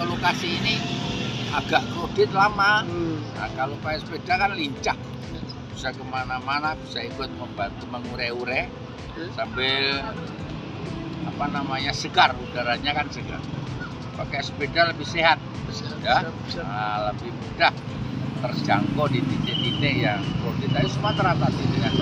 ke lokasi ini agak kredit lama. Nah, kalau pakai sepeda kan lincah, bisa kemana-mana, bisa ikut membantu mengure-ure sambil apa namanya segar, udaranya kan segar. Pakai sepeda lebih sehat, ya, nah, lebih mudah terjangkau di titik-titik yang kredit. Tapi semua teratasi dengan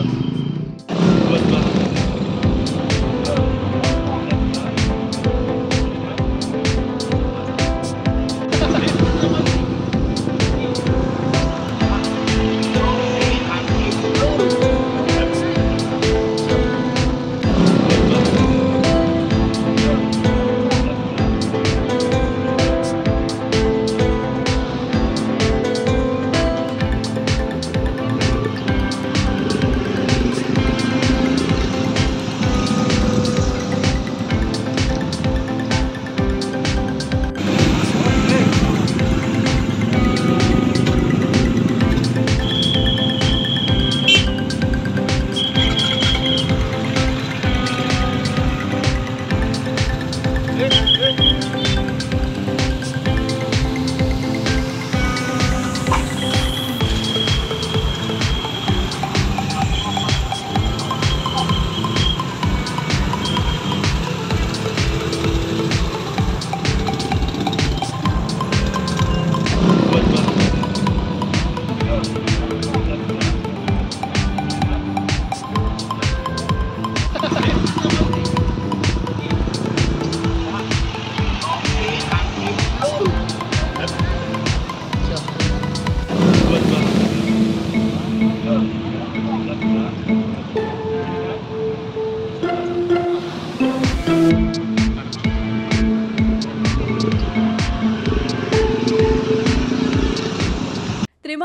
Terima